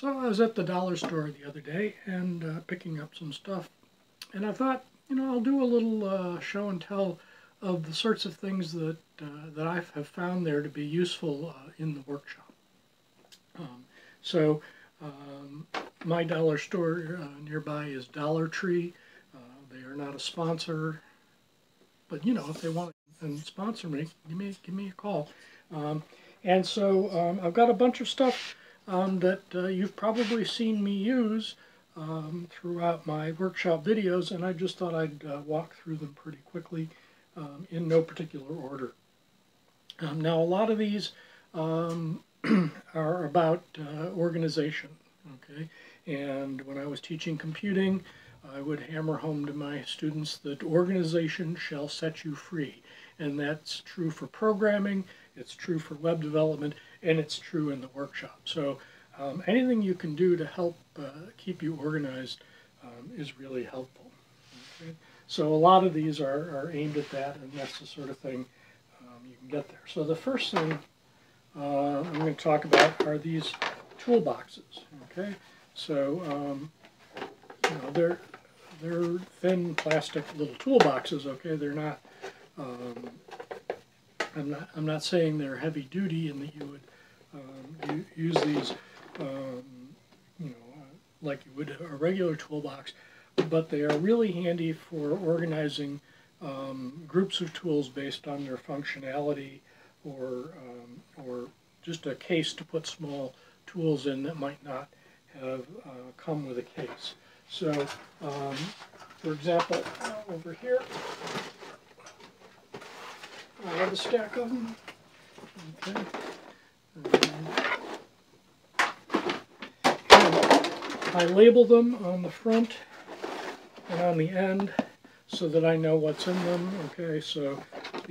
So I was at the dollar store the other day and picking up some stuff, and I thought, you know, I'll do a little show and tell of the sorts of things that I have found there to be useful in the workshop. My dollar store nearby is Dollar Tree. They are not a sponsor, but you know, if they want to sponsor me, give me a call. And so I've got a bunch of stuff that you've probably seen me use throughout my workshop videos, and I just thought I'd walk through them pretty quickly in no particular order. Now, a lot of these are about organization, okay? And when I was teaching computing, I would hammer home to my students that organization shall set you free. And that's true for programming, it's true for web development, and it's true in the workshop. So anything you can do to help keep you organized is really helpful. Okay? So a lot of these are aimed at that, and that's the sort of thing you can get there. So the first thing I'm going to talk about are these toolboxes. Okay? So you know, they're thin plastic little toolboxes. Okay, they're not. I'm not saying they're heavy duty and that you would use these, you know, like you would a regular toolbox, but they are really handy for organizing groups of tools based on their functionality, or just a case to put small tools in that might not have come with a case. So, for example, over here, I have a stack of them. Okay. I label them on the front and on the end so that I know what's in them. Okay, so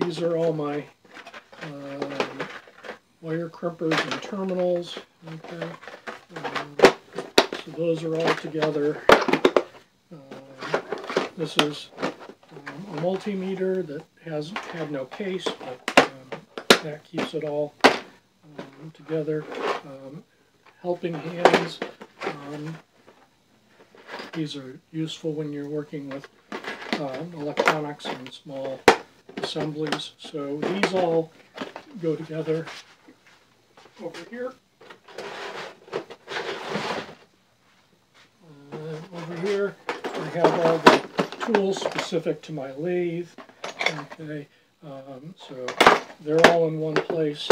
these are all my wire crimpers and terminals. Okay, so those are all together. This is a multimeter that had no case, but that keeps it all together. Helping hands, these are useful when you're working with electronics and small assemblies. So these all go together over here. Over here I have all the tools specific to my lathe. Okay, so they're all in one place.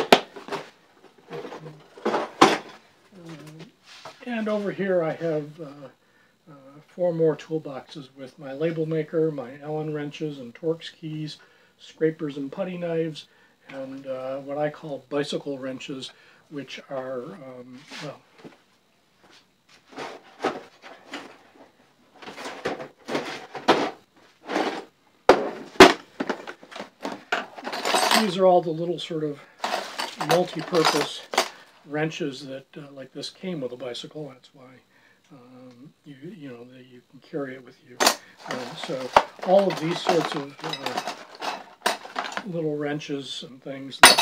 And over here I have four more toolboxes with my label maker, my Allen wrenches and Torx keys, scrapers and putty knives, and what I call bicycle wrenches, which are, well, these are all the little sort of multi-purpose wrenches that, like this came with a bicycle. That's why you know, that you can carry it with you. So all of these sorts of little wrenches and things that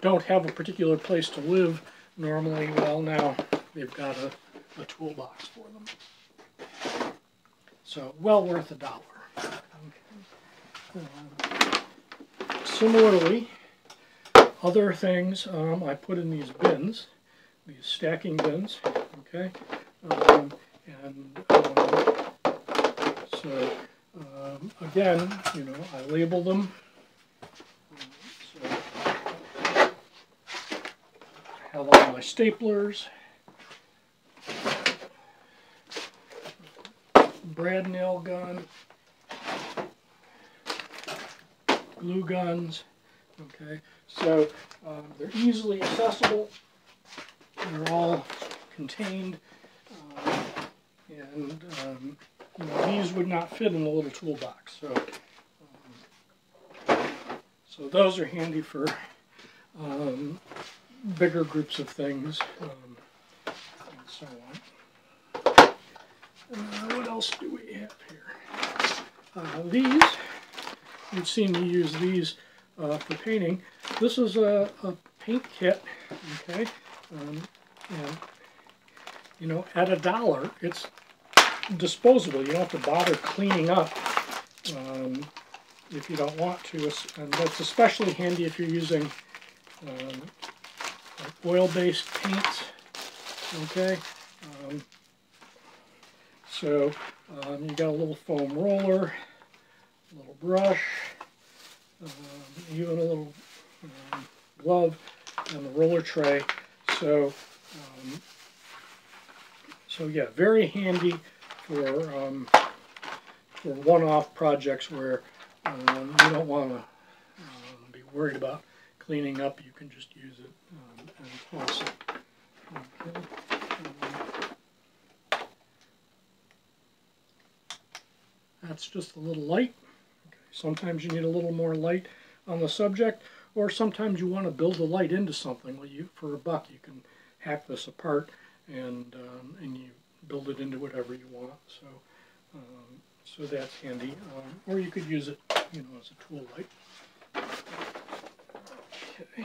don't have a particular place to live normally. Well, now they've got a toolbox for them. So well worth $1. Okay. Similarly, other things I put in these bins, these stacking bins, okay, so again, you know, I label them, so I have all my staplers, brad nail gun, glue guns, okay, so they're easily accessible, they're all contained, and you know, these would not fit in the little toolbox, so so those are handy for bigger groups of things, and so on. What else do we have here? These, you've seen me use these for painting. This is a paint kit, okay, And, you know, at $1, it's disposable. You don't have to bother cleaning up if you don't want to. And that's especially handy if you're using like oil-based paints. Okay. So you got a little foam roller, a little brush, even a little glove, and the roller tray. So yeah, very handy for one-off projects where you don't want to be worried about cleaning up. You can just use it and toss it. Okay. That's just a little light. Okay. Sometimes you need a little more light on the subject, or sometimes you want to build the light into something. Well, for $1, you can hack this apart and you build it into whatever you want. So so that's handy. Or you could use it, you know, as a tool light. Okay.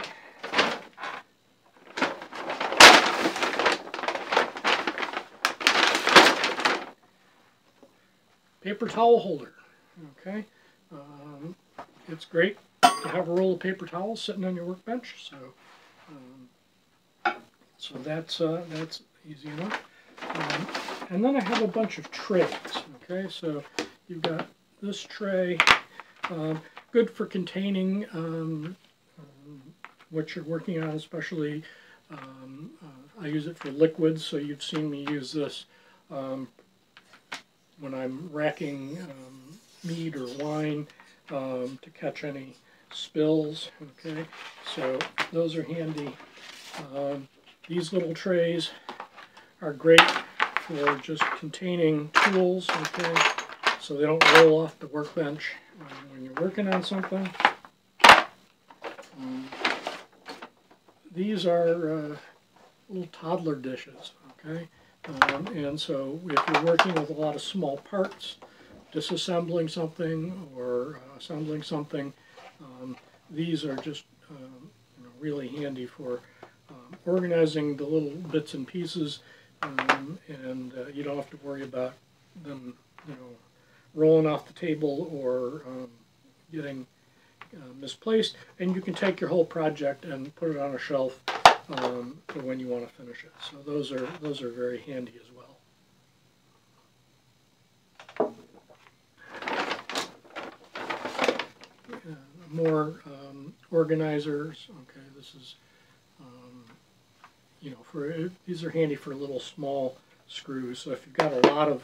Paper towel holder. Okay, it's great to have a roll of paper towels sitting on your workbench. So, so that's easy enough. And then I have a bunch of trays. Okay, so you've got this tray, good for containing what you're working on, especially. I use it for liquids, so you've seen me use this. When I'm racking mead or wine to catch any spills, okay? So those are handy. These little trays are great for just containing tools, okay? So they don't roll off the workbench when you're working on something. These are little toddler dishes, okay? And so if you're working with a lot of small parts, disassembling something or assembling something, these are just you know, really handy for organizing the little bits and pieces, and you don't have to worry about them, you know, rolling off the table or getting misplaced, and you can take your whole project and put it on a shelf for when you want to finish it. So those are very handy as well. More organizers. Okay, this is you know, these are handy for little small screws. So if you've got a lot of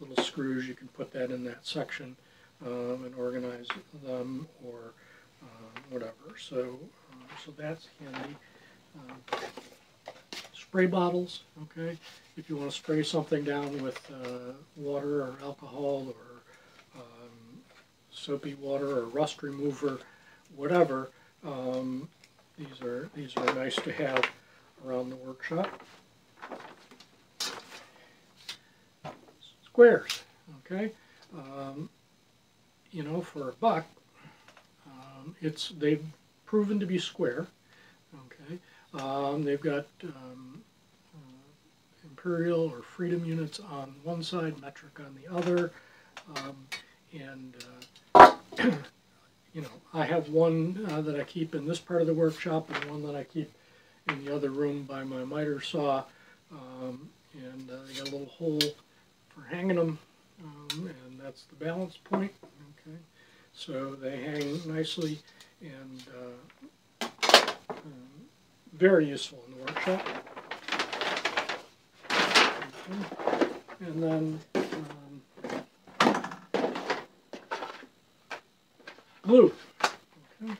little screws, you can put that in that section and organize them or whatever. So so that's handy. Spray bottles, okay, if you want to spray something down with water or alcohol or soapy water or rust remover, whatever, these are nice to have around the workshop. Squares, okay, you know, for $1, they've proven to be square, okay. They've got imperial or freedom units on one side, metric on the other, and you know, I have one that I keep in this part of the workshop and one that I keep in the other room by my miter saw, and they got a little hole for hanging them, and that's the balance point. Okay, so they hang nicely and very useful in the workshop. Okay. And then glue. Okay.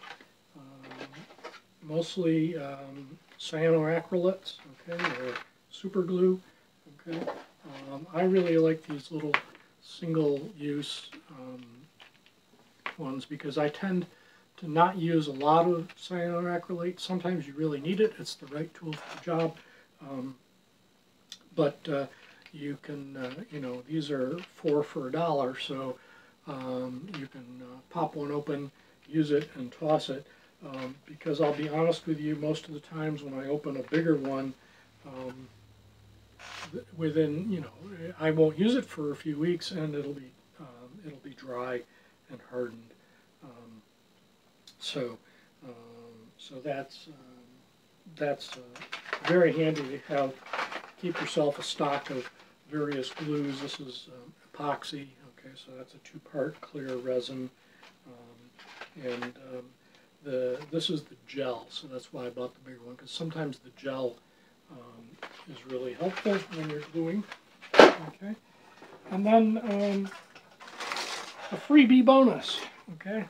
Mostly cyanoacrylates, okay, or super glue. Okay. I really like these little single-use ones because I tend to not use a lot of cyanoacrylate. Sometimes you really need it. It's the right tool for the job. But you can, you know, these are 4 for $1, so you can pop one open, use it, and toss it. Because I'll be honest with you, most of the times when I open a bigger one, within, you know, I won't use it for a few weeks, and it'll be dry and hardened. So that's very handy to have. Keep yourself a stock of various glues. This is epoxy. Okay, so that's a two-part clear resin, this is the gel. So that's why I bought the bigger one, because sometimes the gel is really helpful when you're gluing. Okay, and then a freebie bonus. Okay,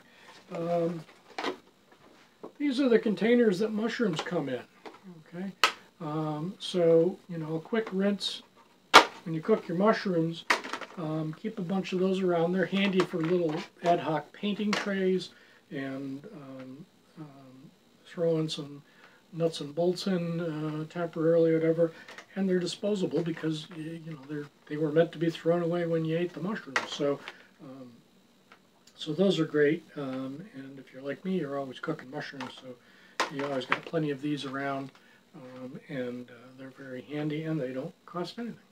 these are the containers that mushrooms come in. Okay, so you know, a quick rinse when you cook your mushrooms. Keep a bunch of those around. They're handy for little ad hoc painting trays, and throw in some nuts and bolts in temporarily, or whatever. And they're disposable, because you know, they were meant to be thrown away when you ate the mushrooms. So so those are great. And if you're like me, you're always cooking mushrooms, so you always got plenty of these around, and they're very handy, and they don't cost anything.